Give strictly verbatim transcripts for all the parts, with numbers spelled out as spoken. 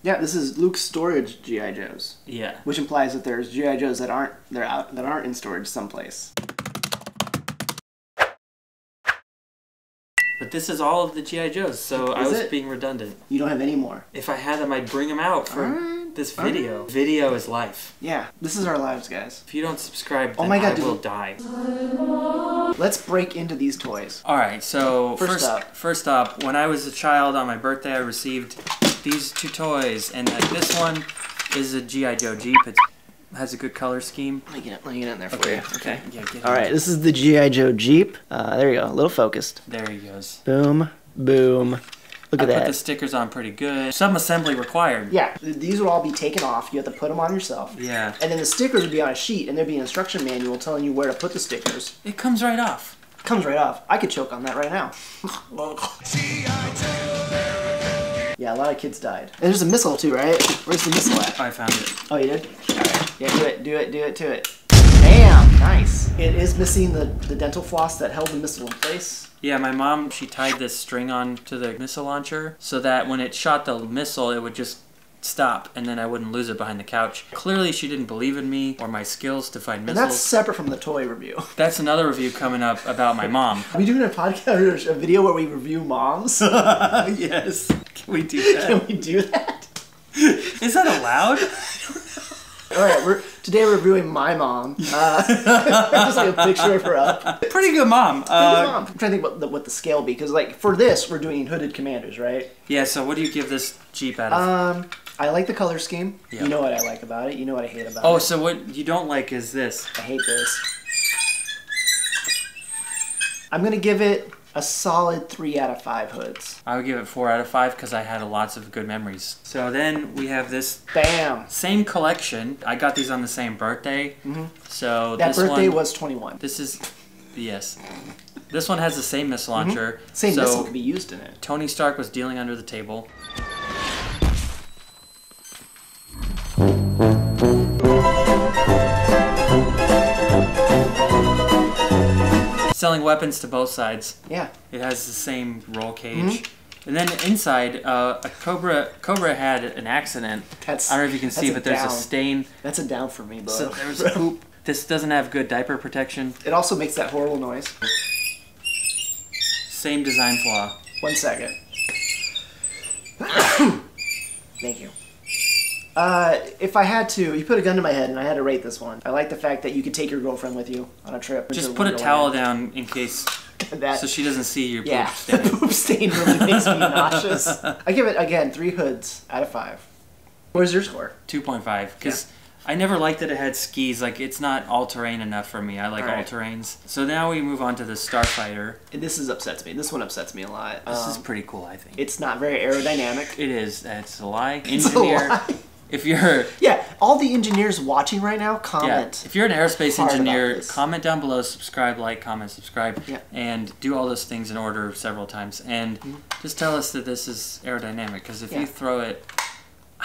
Yeah, this is Luke's storage G I Joes. Yeah. Which implies that there's G I Joes that aren't they're out that aren't in storage someplace. But this is all of the G I Joes, so is I was it? being redundant. You don't have any more. If I had them, I'd bring them out for right. this video. Right. Video is life. Yeah, this is our lives, guys. If you don't subscribe, then oh my God, I dude. will die. Let's break into these toys. All right, so first, first up, first up, when I was a child on my birthday, I received these two toys, and uh, this one is a G I Joe Jeep. It has a good color scheme. Let me get it, let me get it in there for okay. you. Okay. Yeah, get it All right, this is the G I Joe Jeep. Uh, there you go, a little focused. There he goes. Boom, boom. Look I at that. I put the stickers on pretty good. Some assembly required. Yeah, these would all be taken off. You have to put them on yourself. Yeah. And then the stickers would be on a sheet, and there'd be an instruction manual telling you where to put the stickers. It comes right off. It comes right off. I could choke on that right now. Yeah, a lot of kids died. And there's a missile too, right? Where's the missile at? I found it. Oh, you did? Alright. Yeah, do it, do it, do it, do it. Bam! Nice. It is missing the, the dental floss that held the missile in place. Yeah, my mom, she tied this string on to the missile launcher so that when it shot the missile, it would just stop and then I wouldn't lose it behind the couch. Clearly she didn't believe in me or my skills to find missiles. And that's separate from the toy review. That's another review coming up about my mom. Are we doing a podcast or a video where we review moms? Yes. Can we do that? Can we do that? Is that allowed? All right, we're, today we're reviewing my mom. Uh, just like a picture of her up. Pretty good mom. Pretty uh, good mom. I'm trying to think about the, what the scale be, because like for this, we're doing hooded commanders, right? Yeah, so what do you give this Jeep out of? Um, I like the color scheme. Yep. You know what I like about it. You know what I hate about oh, it. Oh, so what you don't like is this. I hate this. I'm going to give it a solid three out of five hoods. I would give it four out of five because I had lots of good memories. So then we have this bam same collection. I got these on the same birthday. Mm-hmm. So that this birthday one, was twenty-one. This is yes. This one has the same missile launcher. Mm-hmm. Same so missile could be used in it. Tony Stark was dealing under the table. Selling weapons to both sides. Yeah. It has the same roll cage. Mm -hmm. And then inside, uh, a Cobra Cobra had an accident. That's, I don't know if you can see, but there's down. a stain. That's a down for me, bro. So there's a poop. This doesn't have good diaper protection. It also makes that horrible noise. Same design flaw. One second. Thank you. Uh, if I had to, you put a gun to my head and I had to rate this one. I like the fact that you could take your girlfriend with you on a trip. Just put a towel down in case, that, so she doesn't see your yeah, poop stain. The poop stain really makes me nauseous. I give it, again, three hoods out of five. Where's your score? two point five, because yeah. I never liked that it had skis. Like, it's not all-terrain enough for me. I like all, right. all terrains. So now we move on to the Starfighter. And this is upsets me. This one upsets me a lot. This um, is pretty cool, I think. It's not very aerodynamic. It is. That's a lie. Engineer. It's a lie. If you're... Yeah, all the engineers watching right now, comment. Yeah. If you're an aerospace engineer, comment down below, subscribe, like, comment, subscribe, yeah. and do all those things in order several times. And mm-hmm. just tell us that this is aerodynamic, because if yeah. you throw it,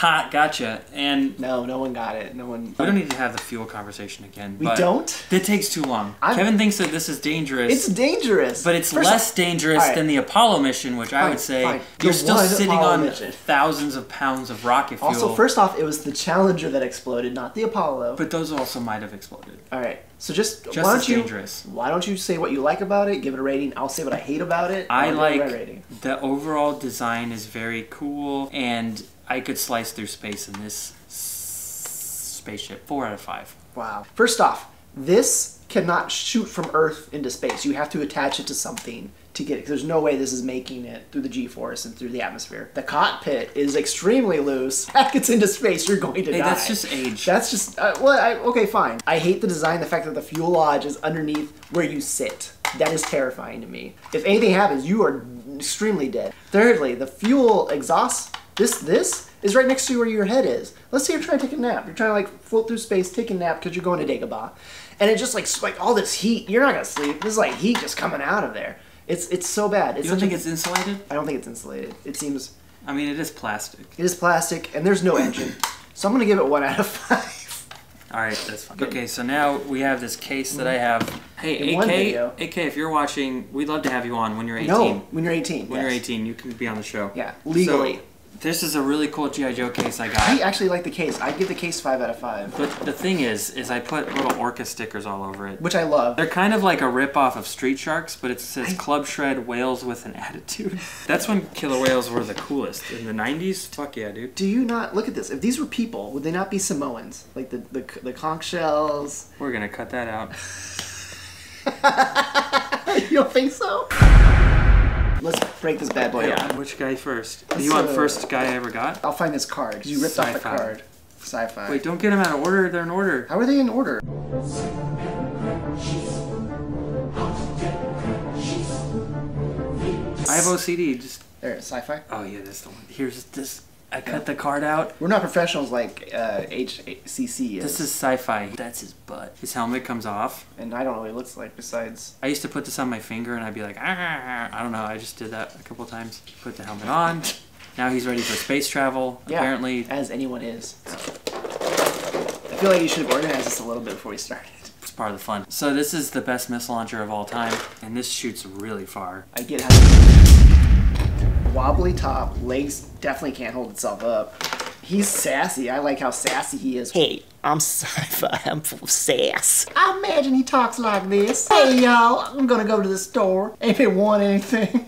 ha, gotcha, and... No, no one got it. No one... We don't need to have the fuel conversation again. We don't? It takes too long. I'm... Kevin thinks that this is dangerous. It's dangerous. But it's First less dangerous right. than the Apollo mission, which fine, I would say... Fine. You're the still sitting Apollo on mission. thousands of pounds of rocket fuel. Also, first off, it was the Challenger that exploded, not the Apollo. But those also might have exploded. All right. So just, just why don't you dangerous. why don't you say what you like about it, give it a rating, I'll say what I hate about it. I like rating. The overall design is very cool, and I could slice through space in this spaceship. Four out of five. Wow. First off, this cannot shoot from Earth into space. You have to attach it to something to get it. There's no way this is making it through the G-force and through the atmosphere. The cockpit is extremely loose. That gets into space, you're going to hey, die. That's just age. That's just, uh, well, I, okay, fine. I hate the design, the fact that the fuel lodge is underneath where you sit. That is terrifying to me. If anything happens, you are extremely dead. Thirdly, the fuel exhaust, this, this is right next to where your head is. Let's say you're trying to take a nap. You're trying to like float through space, take a nap because you're going to Dagobah. And it just like, like all this heat, you're not gonna sleep. This is like heat just coming out of there. It's it's so bad. It's you don't think it's insulated? I don't think it's insulated. It seems... I mean, it is plastic. It is plastic, and there's no engine. So I'm going to give it one out of five. All right, that's fine. Good. Okay, so now we have this case that I have. Hey, A K, A K, if you're watching, we'd love to have you on when you're eighteen. No, when you're eighteen, When yes. you're eighteen, you can be on the show. Yeah, legally. So This is a really cool G I Joe case I got. I actually like the case. I'd give the case five out of five. But the thing is, is I put little orca stickers all over it. Which I love. They're kind of like a ripoff of Street Sharks, but it says I... Club Shred Whales with an Attitude. That's when killer whales were the coolest. In the nineties? Fuck yeah, dude. Do you not... Look at this. If these were people, would they not be Samoans? Like the, the, the conch shells? We're gonna cut that out. You don't think so? Let's break this bad boy yeah. up. Which guy first? Let's you want uh, first guy I ever got? I'll find this card. You ripped off the card. Sci-Fi. Wait, don't get them out of order. They're in order. How are they in order? I have O C D. Just there. Sci-Fi. Oh yeah, that's the one. Here's this. I cut yeah. the card out. We're not professionals like uh, H C C is. This is Sci-Fi. That's his butt. His helmet comes off. And I don't know what he looks like besides... I used to put this on my finger and I'd be like, ah, I don't know. I just did that a couple times. Put the helmet on. Now he's ready for space travel, yeah, apparently. As anyone is. So. I feel like you should have organized this a little bit before we started. It's part of the fun. So this is the best missile launcher of all time. And this shoots really far. I get how... Wobbly top, legs definitely can't hold itself up. He's sassy. I like how sassy he is. Hey, I'm Sci-Fi. I'm full of sass. I imagine he talks like this. Hey, y'all, I'm gonna go to the store. If you want anything.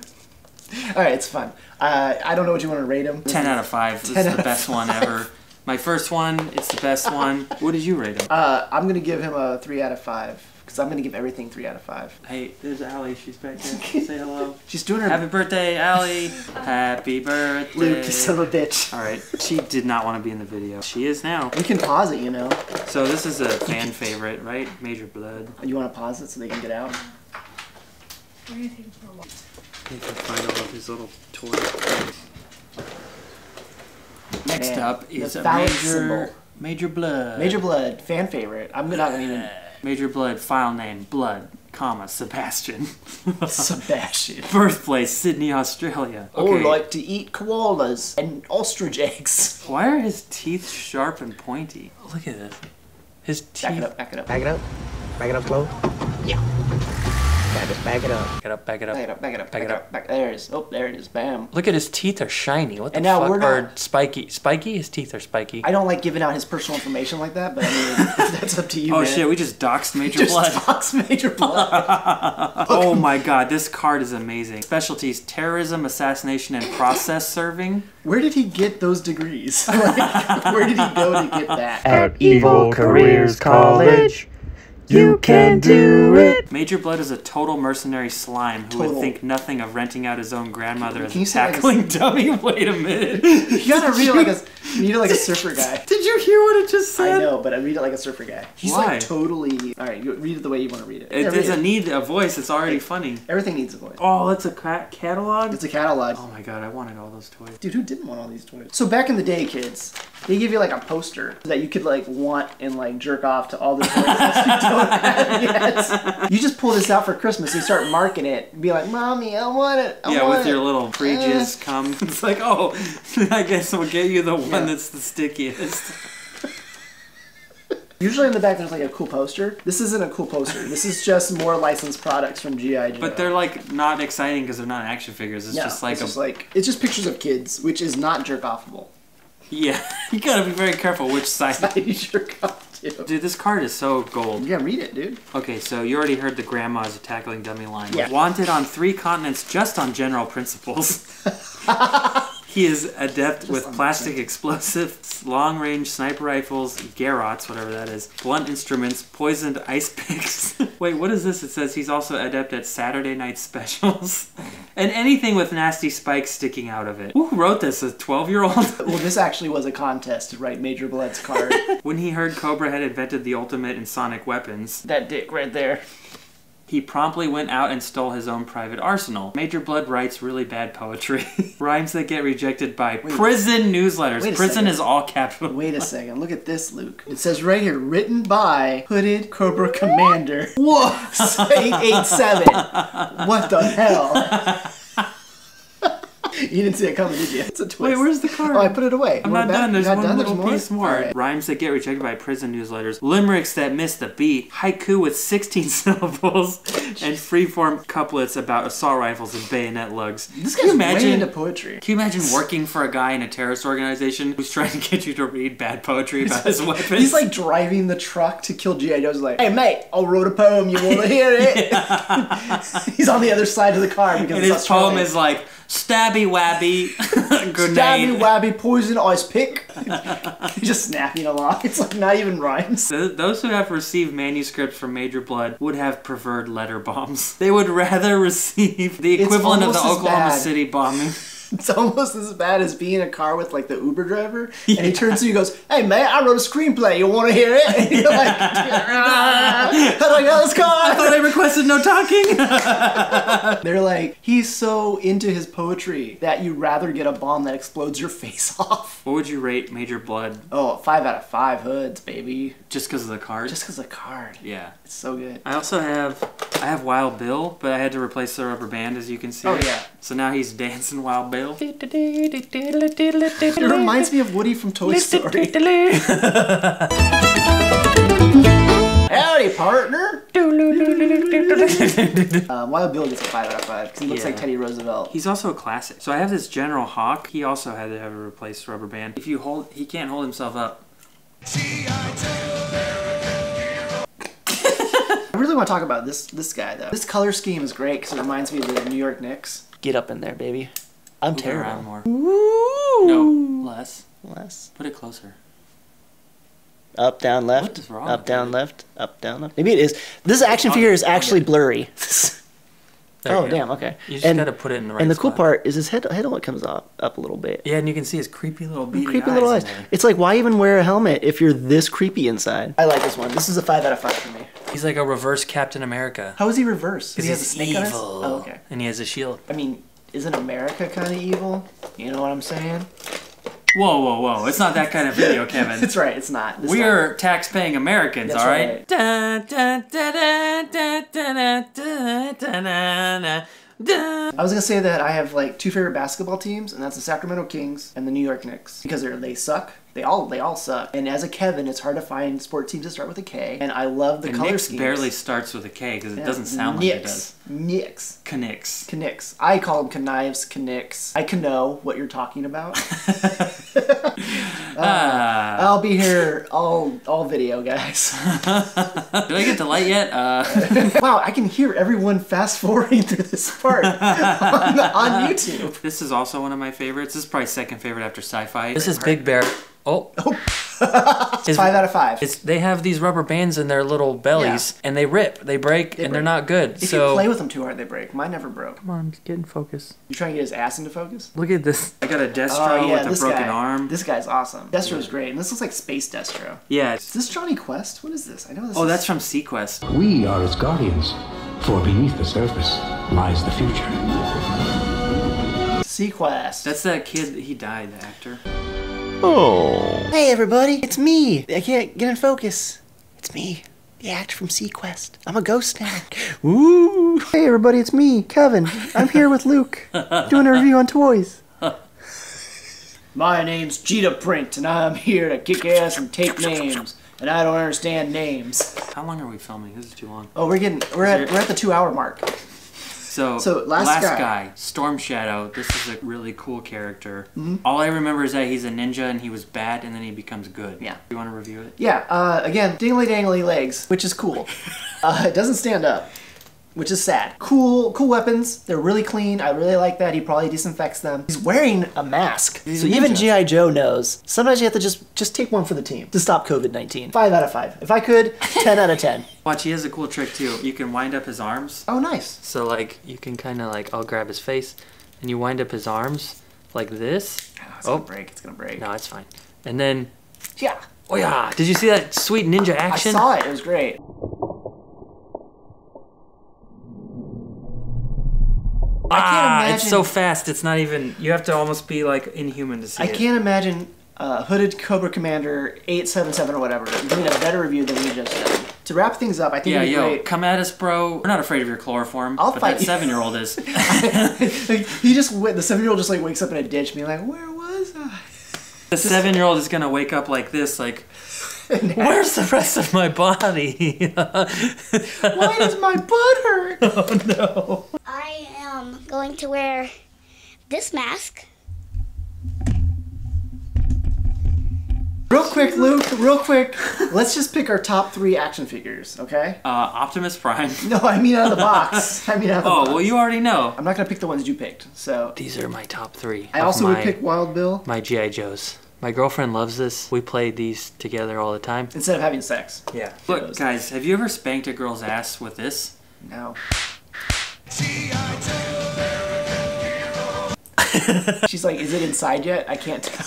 All right, it's fun. Uh, I don't know what you want to rate him. Ten out of five. This is the best one ever. My first one. It's the best one. What did you rate him? Uh, I'm gonna give him a three out of five. Because I'm going to give everything three out of five. Hey, there's Allie. She's back there. Say hello. She's doing her... Happy birthday, Allie. Happy birthday. Luke, you son of a bitch. All right. She did not want to be in the video. She is now. We can pause it, you know. So this is a fan favorite, right? Major Bludd. You want to pause it so they can get out? We're going to take it for a walk. They can find all of his little toy things. Next Man, up is a Major... Symbol. Major Bludd. Major Bludd. Fan favorite. I'm not going to even... Major Bludd, file name, Blood, comma, Sebastian. Sebastian. Birthplace, Sydney, Australia. Okay. Or like to eat koalas and ostrich eggs. Why are his teeth sharp and pointy? Look at this. His teeth... Back it up, back it up. Back it up? Back it up, Chloe? Yeah. Back it, back it up. Back it up, back it up. Back it up, back it up. Back it up. Back, there it is. Oh, there it is. Bam. Look at his teeth are shiny. What the and now fuck we're not... are spiky? Spiky? His teeth are spiky. I don't like giving out his personal information like that, but I mean, that's up to you, Oh, man. Shit. We just doxed Major just Blood. doxed Major Blood. Oh, my God. This card is amazing. Specialties, terrorism, assassination, and process serving. Where did he get those degrees? Like, where did he go to get that? At Evil Careers College. You can do it! Major Bludd is a total mercenary slime who total. would think nothing of renting out his own grandmother as a tackling like a... dummy. Wait a minute. You gotta read it like a, read it like a surfer guy. Did you hear what it just said? I know, but I read it like a surfer guy. He's Why? like totally... Alright, read it the way you want to read it. It yeah, doesn't it. need a voice, it's already like, funny. Everything needs a voice. Oh, that's a cat catalog? It's a catalog. Oh my God, I wanted all those toys. Dude, who didn't want all these toys? So back in the day, kids, they give you like a poster that you could like want and like jerk off to all the toys that you don't. Yes. You just pull this out for Christmas and start marking it and be like, Mommy, I want it. I yeah, want with it. your little preaches uh. come. It's like, oh, I guess we'll get you the one yeah. that's the stickiest. Usually in the back there's like a cool poster. This isn't a cool poster. This is just more licensed products from G I Joe. But they're like not exciting because they're not action figures. It's no, just like it's a... just like it's just pictures of kids, which is not jerk offable. Yeah, you gotta be very careful which side, side you jerk off. Dude, this card is so gold. Yeah, read it, dude. Okay, so you already heard the grandma's a tackling dummy line. Yeah. Wanted on three continents just on general principles. He is adept just with plastic explosives, long-range sniper rifles, garrots, whatever that is, blunt instruments, poisoned ice picks. Wait, what is this? It says he's also adept at Saturday night specials. And anything with nasty spikes sticking out of it. Who wrote this? A twelve-year-old? Well, this actually was a contest to write Major Bludd's card. When he heard Cobra had invented the ultimate in sonic weapons... That dick right there. He promptly went out and stole his own private arsenal. Major Bludd writes really bad poetry. Rhymes that get rejected by wait, prison newsletters. Prison second. is all capital. Wait a second. Look at this, Luke. It says right here, written by Hooded Cobra Commander. Whoa! eight eight seven. What the hell? You didn't see it coming, did you? It's a twist. Wait, where's the card? Oh, I put it away. I'm not done. There's not one done? Little There's piece more. Right. Rhymes that get rejected by prison newsletters. Limericks that miss the beat. Haiku with sixteen syllables. And freeform couplets about assault rifles and bayonet lugs. This guy's way into poetry. Can you imagine working for a guy in a terrorist organization who's trying to get you to read bad poetry about his weapons? He's like driving the truck to kill G I Joe's like, hey mate, I wrote a poem. You want to hear it? He's on the other side of the car because and his poem is like, stabby wabby grenade. Stabby wabby poison ice pick. Just snapping along. It's like not even rhymes. Those who have received manuscripts from Major Bludd would have preferred letter bombs. They would rather receive the equivalent of the Oklahoma bad. City bombing. It's almost as bad as being in a car with like the Uber driver, yeah. And he turns to you and goes, hey man, I wrote a screenplay, you want to hear it? And you're like, I was like, oh, this car! I thought I requested no talking! They're like, he's so into his poetry that you'd rather get a bomb that explodes your face off. What would you rate Major Bludd? Oh, five out of five hoods, baby. Just because of the card? Just because of the card. Yeah. It's so good. I also have, I have Wild Bill, but I had to replace the rubber band as you can see. Oh yeah. So now he's dancing Wild Bill. It reminds me of Woody from Toy Story. Howdy, partner! uh, Wild Bill gets a five out of five because he looks yeah. like Teddy Roosevelt. He's also a classic. So I have this General Hawk. He also had to have a replaced rubber band. If you hold, he can't hold himself up. I really want to talk about this, this guy, though. This color scheme is great because it reminds me of the New York Knicks. Get up in there, baby. I'm terrible. More. Ooh. No, less. Less. Put it closer. Up, down, left. What is wrong? Up, down, left. Up, down, left. Maybe it is. This action figure is actually blurry. Oh, damn, okay. You just and, gotta put it in the right And the spot. Cool part is his head helmet comes up, up a little bit. Yeah, and you can see his creepy little beady Creepy eyes little eyes. It's like, why even wear a helmet if you're this creepy inside? I like this one. This is a five out of five for me. He's like a reverse Captain America. How is he reverse? Because he has a snake evil. On his? Oh, okay. And he has a shield. I mean... Isn't America kind of evil? You know what I'm saying? Whoa, whoa, whoa. It's not that kind of video, Kevin. That's right, it's not. It's we not. Are tax-paying Americans, all right? I was going to say that I have like two favorite basketball teams, and that's the Sacramento Kings and the New York Knicks. Because they're, they suck. They all they all suck. And as a Kevin, it's hard to find sport teams that start with a K. And I love the and color Knicks schemes. Barely starts with a K because it yeah. doesn't sound Knicks. Like it does. Knicks. Knicks. Knicks. I call them Knives, Knicks. I can know what you're talking about. uh, uh. I'll be here all all video, guys. Do I get the light yet? Uh. Wow, I can hear everyone fast forwarding through this part on, the, on YouTube. This is also one of my favorites. This is probably second favorite after Sci-Fi. This is Big Bear. Oh. oh. It's five out of five. It's, they have these rubber bands in their little bellies, yeah. and they rip, they break, they and break. They're not good. If so... you play with them too hard, they break. Mine never broke. Come on, get in focus. You trying to get his ass into focus? Look at this. I got a Destro oh, yeah, with a broken guy. Arm. This guy's awesome. Destro's yeah. great, and this looks like Space Destro. Yeah. Is this Johnny Quest? What is this? I know this Oh, is... that's from SeaQuest. We are as guardians, for beneath the surface lies the future. SeaQuest. That's that kid, he died, the actor. Oh. Hey everybody, it's me. I can't get in focus. It's me, the actor from SeaQuest. I'm a ghost now. Ooh. Hey everybody, it's me, Kevin. I'm here with Luke, doing a review on toys. My name's Cheetah Print, and I'm here to kick ass and take names. And I don't understand names. How long are we filming? This is too long. Oh, we're getting we're at we're at the two hour mark. So, so last, last guy. guy, Storm Shadow, this is a really cool character. Mm-hmm. All I remember is that he's a ninja and he was bad and then he becomes good. Yeah. You want to review it? Yeah, uh, again, dingly-dangly legs, which is cool. uh, it doesn't stand up, which is sad. Cool, cool weapons. They're really clean. I really like that. He probably disinfects them. He's wearing a mask. He's so a even G I Joe knows. Sometimes you have to just, just take one for the team to stop COVID nineteen. Five out of five. If I could, ten out of ten. Watch, he has a cool trick too. You can wind up his arms. Oh, nice. So like, you can kind of like, I'll grab his face and you wind up his arms like this. Oh, it's oh. gonna break. It's gonna break. No, it's fine. And then, yeah. Oh yeah. Did you see that sweet ninja action? I saw it. It was great. Ah, imagine, it's so fast, it's not even... You have to almost be, like, inhuman to see I it. I can't imagine uh, Hooded Cobra Commander eight seven seven or whatever doing a better review than we just did. to wrap things up, I think yeah, it'd be yo, great. Come at us, bro. We're not afraid of your chloroform. I'll but fight that seven-year-old is. He just the seven-year-old just like wakes up in a ditch, being like, "Where was I?" The seven-year-old is gonna wake up like this, like, "Where's the rest of my body? Why does my butt hurt?" Oh no! I am going to wear this mask. Real quick, Luke, real quick, let's just pick our top three action figures, okay? Uh, Optimus Prime. No, I mean out of the box. I mean out of the oh, box. Oh, well, you already know. I'm not going to pick the ones you picked, so. These are my top three. I also my, would pick Wild Bill. My G I Joes. My girlfriend loves this. We played these together all the time. Instead of having sex. Yeah. Look, guys, have you ever spanked a girl's ass with this? No. She's like, is it inside yet? I can't tell.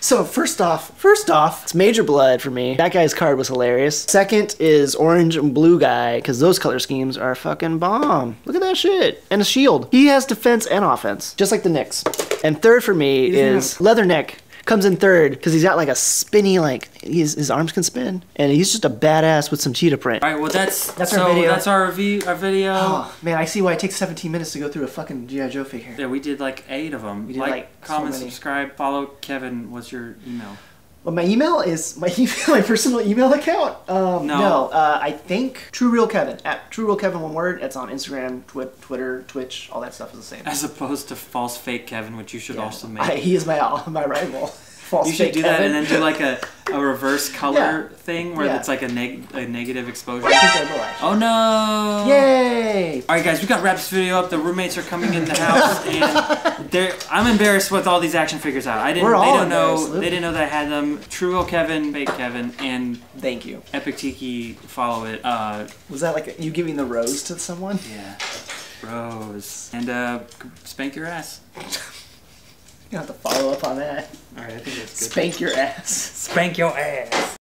So first off, first off, it's Major Bludd for me. That guy's card was hilarious. Second is orange and blue guy, because those color schemes are fucking bomb. Look at that shit. And a shield. He has defense and offense, just like the Knicks. And third for me yeah. is Leatherneck. Comes in third, because he's got like a spinny, like, he's, his arms can spin. And he's just a badass with some cheetah print. All right, well, that's, that's so our video. That's our, review, our video. Oh, man, I see why it takes seventeen minutes to go through a fucking G I Joe figure. Yeah, we did like eight of them. We did like, like comment, so subscribe, follow. Kevin, what's your email? Well, my email is my email, my personal email account. Um, no. no uh, I think TrueRealKevin. At TrueRealKevin, one word. It's on Instagram, twi Twitter, Twitch. All that stuff is the same. As opposed to False Fake Kevin, which you should yeah. also make. I, he is my my rival. False you Fake Kevin. You should do Kevin. that and then do like a, a reverse color yeah. thing where yeah. it's like a, neg a negative exposure. I think I will actually. Oh no! Yay! All right, guys, we got to wrap this video up. The roommates are coming in the house, and they're. I'm embarrassed with all these action figures out. I didn't. We're all they don't know. Luke. They didn't know that I had them. True Kevin, Bake Kevin, and thank you. Epic Tiki, follow it. Uh, Was that like a, you giving the rose to someone? Yeah, rose. And uh, spank your ass. You have to follow up on that. All right, I think that's good. Spank your ass. Spank your ass.